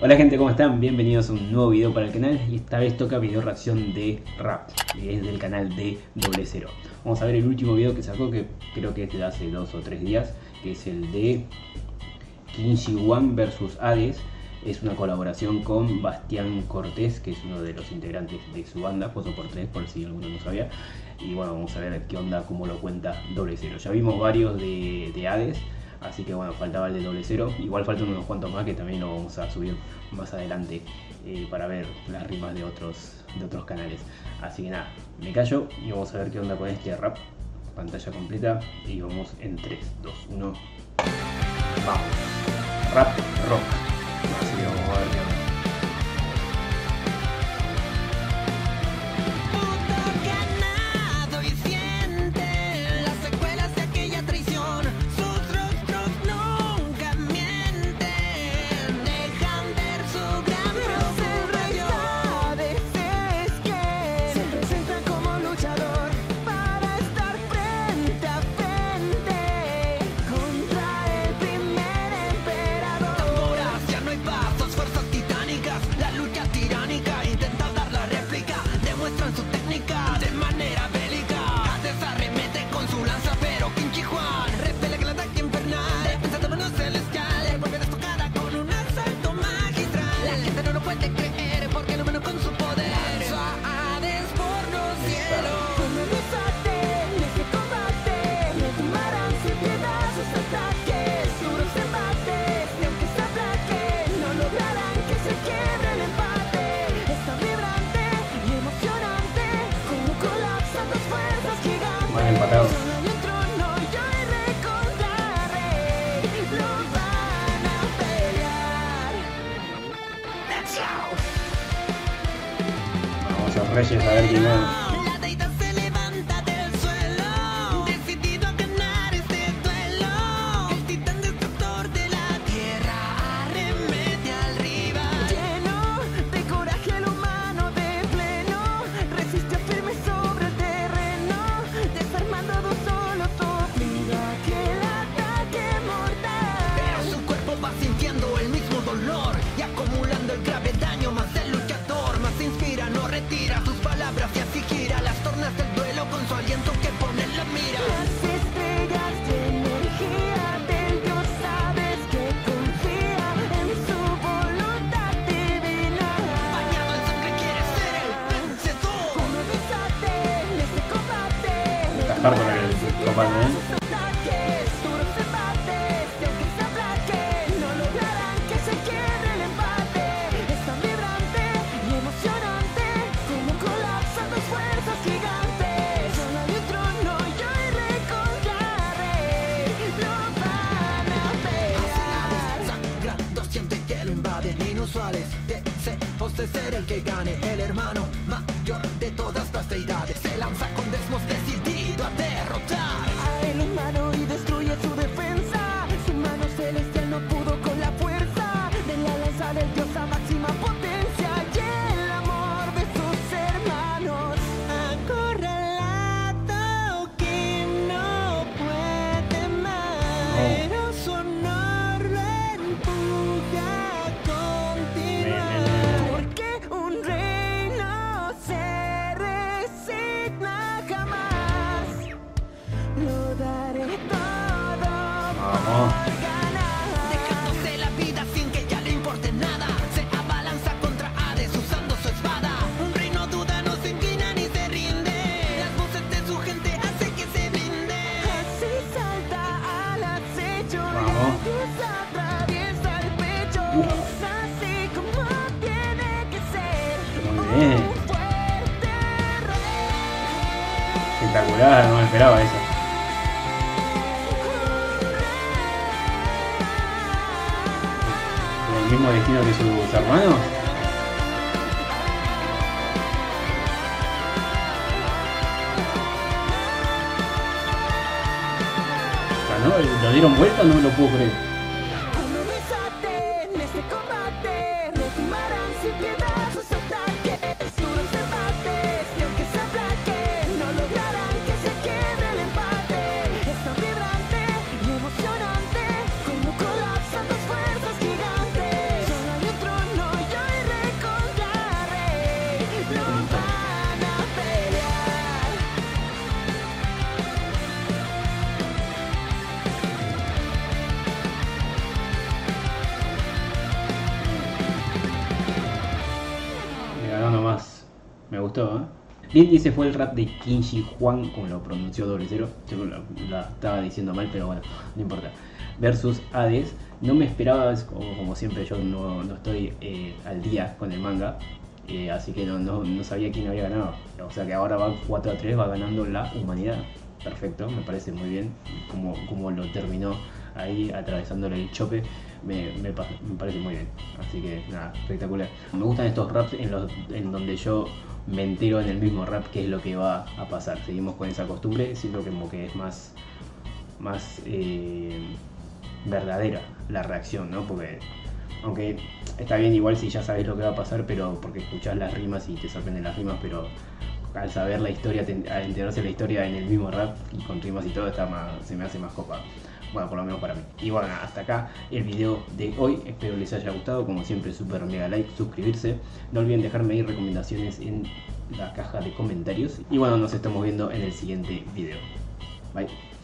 Hola gente, ¿cómo están? Bienvenidos a un nuevo video para el canal y esta vez toca video reacción de rap, que es del canal de Doble Cero. Vamos a ver el último video que sacó, que creo que es de hace 2 o 3 días, que es el de Qin Shi Huang vs Hades. Es una colaboración con Bastián Cortés, que es uno de los integrantes de su banda, Poso Portrés, por si alguno no sabía. Y bueno, vamos a ver qué onda, cómo lo cuenta Doble Cero. Ya vimos varios de Hades, así que bueno, faltaba el de Doble Cero. Igual faltan unos cuantos más que también lo vamos a subir más adelante para ver las rimas de otros canales. Así que nada, me callo y vamos a ver qué onda con este rap. Pantalla completa y vamos en 3, 2, 1. Vamos. Rap, rock. Así que vamos a ver qué onda. Vamos a Reyes a ver quién va. Para que topan, ¿eh? De ser el que gane, el hermano mayor de todas las deidades se lanza con desmos decidido a derrotar a el humano y destruye su defensa. Su mano celestial no pudo con la fuerza de la lanza del dios a máxima potencia y el amor de sus hermanos. Acorralado que no puede más, pero su honor lo empuja. Espectacular, no me esperaba eso. ¿Con el mismo destino que sus hermanos? O sea, ¿no? ¿Lo dieron vuelta? No me lo puedo creer. gustó, ¿eh? Bien, dice, fue el rap de Qin Shi Huang, como lo pronunció Doble Cero. Yo la estaba diciendo mal, pero bueno, no importa. Versus Hades. No me esperaba, como siempre, yo no estoy al día con el manga. Así que no sabía quién había ganado. O sea que ahora van 4-3, va ganando la humanidad. Perfecto, me parece muy bien como lo terminó ahí atravesándole el chope. Me parece muy bien, así que nada, espectacular. Me gustan estos raps en donde yo me entero en el mismo rap qué es lo que va a pasar. Seguimos con esa costumbre, siento que como que es más verdadera la reacción, ¿no? Porque aunque está bien igual si ya sabes lo que va a pasar, pero porque escuchás las rimas y te sorprenden las rimas, pero al saber la historia, al enterarse la historia en el mismo rap y con rimas y todo, se me hace más copa. Bueno, por lo menos para mí. Y bueno, hasta acá el video de hoy. Espero les haya gustado. Como siempre, super mega like, suscribirse. No olviden dejarme ahí recomendaciones en la caja de comentarios. Y bueno, nos estamos viendo en el siguiente video. Bye.